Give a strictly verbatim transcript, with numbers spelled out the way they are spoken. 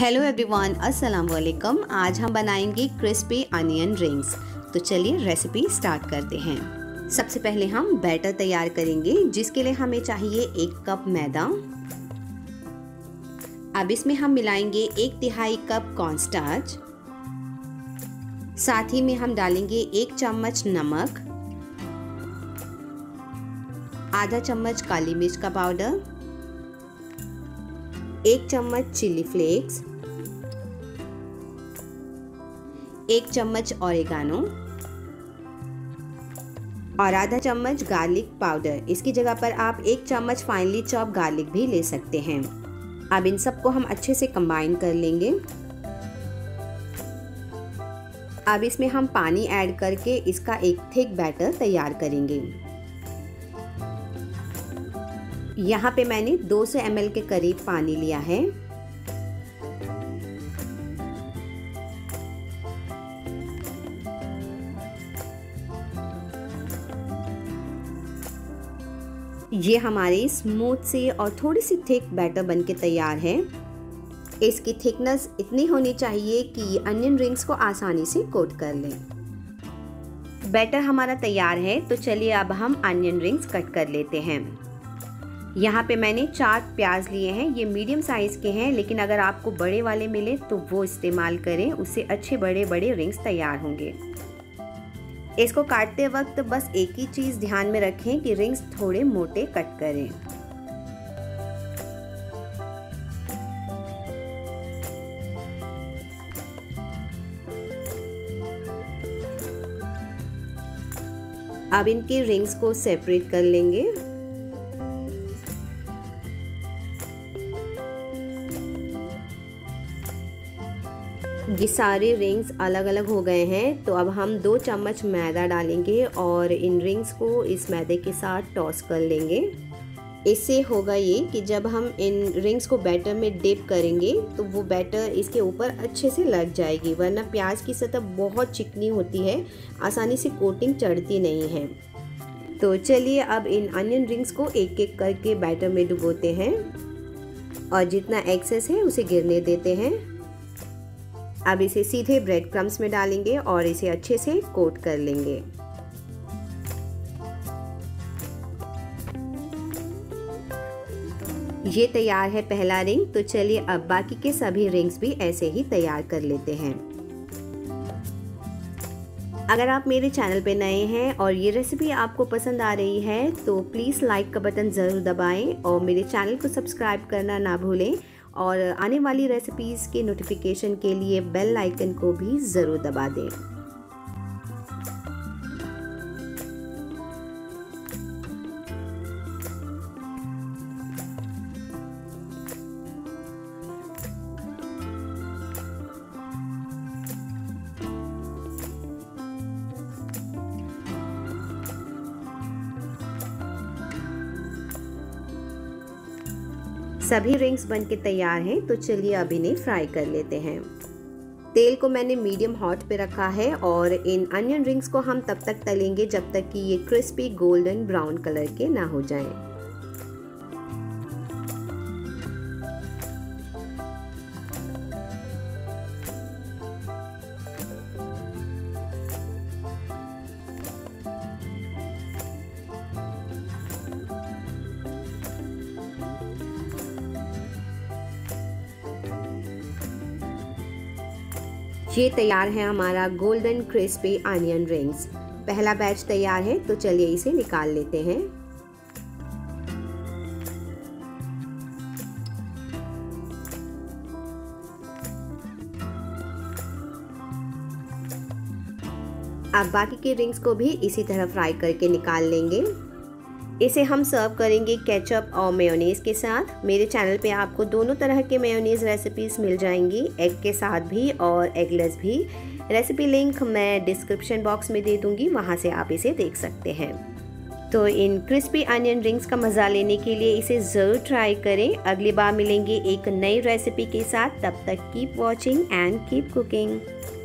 Hello everyone, अस्सलाम वालेकुम। आज हम बनाएंगे क्रिस्पी अनियन रिंग्स। तो चलिए रेसिपी स्टार्ट करते हैं। सबसे पहले हम बैटर तैयार करेंगे, जिसके लिए हमें चाहिए एक कप मैदा। अब इसमें हम मिलाएंगे एक तिहाई कप कॉर्नस्टार्च, साथ ही में हम डालेंगे एक चम्मच नमक, आधा चम्मच काली मिर्च का पाउडर, एक चम्मच चिली फ्लेक्स, एक चम्मच ओरिगानो और आधा चम्मच गार्लिक पाउडर। इसकी जगह पर आप एक चम्मच फाइनली चॉप गार्लिक भी ले सकते हैं। अब इन सबको हम अच्छे से कंबाइन कर लेंगे। अब इसमें हम पानी ऐड करके इसका एक थिक बैटर तैयार करेंगे। यहाँ पे मैंने दो सौ एम एल के करीब पानी लिया है। ये हमारी स्मूथ सी और थोड़ी सी थिक बैटर बनके तैयार है। इसकी थिकनेस इतनी होनी चाहिए कि अनियन रिंग्स को आसानी से कोट कर लें। बैटर हमारा तैयार है, तो चलिए अब हम अनियन रिंग्स कट कर लेते हैं। यहाँ पे मैंने चार प्याज लिए हैं, ये मीडियम साइज़ के हैं, लेकिन अगर आपको बड़े वाले मिले तो वो इस्तेमाल करें, उससे अच्छे बड़े बड़े रिंग्स तैयार होंगे। इसको काटते वक्त बस एक ही चीज़ ध्यान में रखें कि रिंग्स थोड़े मोटे कट करें। अब इनकी रिंग्स को सेपरेट कर लेंगे। ये सारे रिंग्स अलग अलग हो गए हैं, तो अब हम दो चम्मच मैदा डालेंगे और इन रिंग्स को इस मैदे के साथ टॉस कर लेंगे। इससे होगा ये कि जब हम इन रिंग्स को बैटर में डिप करेंगे तो वो बैटर इसके ऊपर अच्छे से लग जाएगी, वरना प्याज की सतह बहुत चिकनी होती है, आसानी से कोटिंग चढ़ती नहीं है। तो चलिए अब इन अनियन रिंग्स को एक एक करके बैटर में डुबोते हैं और जितना एक्सेस है उसे गिरने देते हैं। अब इसे सीधे ब्रेड क्रम्स में डालेंगे और इसे अच्छे से कोट कर लेंगे। ये तैयार है पहला रिंग। तो चलिए अब बाकी के सभी रिंग्स भी ऐसे ही तैयार कर लेते हैं। अगर आप मेरे चैनल पे नए हैं और ये रेसिपी आपको पसंद आ रही है तो प्लीज़ लाइक का बटन ज़रूर दबाएं और मेरे चैनल को सब्सक्राइब करना ना भूलें और आने वाली रेसिपीज़ के नोटिफिकेशन के लिए बेल आइकन को भी ज़रूर दबा दें। सभी रिंग्स बनके तैयार हैं, तो चलिए अब इन्हें फ्राई कर लेते हैं। तेल को मैंने मीडियम हॉट पे रखा है और इन अनियन रिंग्स को हम तब तक तलेंगे जब तक कि ये क्रिस्पी गोल्डन ब्राउन कलर के ना हो जाएं। ये तैयार है हमारा गोल्डन क्रिस्पी अनियन रिंग्स। पहला बैच तैयार है, तो चलिए इसे निकाल लेते हैं। अब बाकी के रिंग्स को भी इसी तरह फ्राई करके निकाल लेंगे। इसे हम सर्व करेंगे केचप और मेयोनीज़ के साथ। मेरे चैनल पे आपको दोनों तरह के मेयोनीज़ रेसिपीज मिल जाएंगी, एग के साथ भी और एगलेस भी। रेसिपी लिंक मैं डिस्क्रिप्शन बॉक्स में दे दूंगी, वहाँ से आप इसे देख सकते हैं। तो इन क्रिस्पी अनियन रिंग्स का मज़ा लेने के लिए इसे ज़रूर ट्राई करें। अगली बार मिलेंगे एक नई रेसिपी के साथ, तब तक keep watching and keep cooking.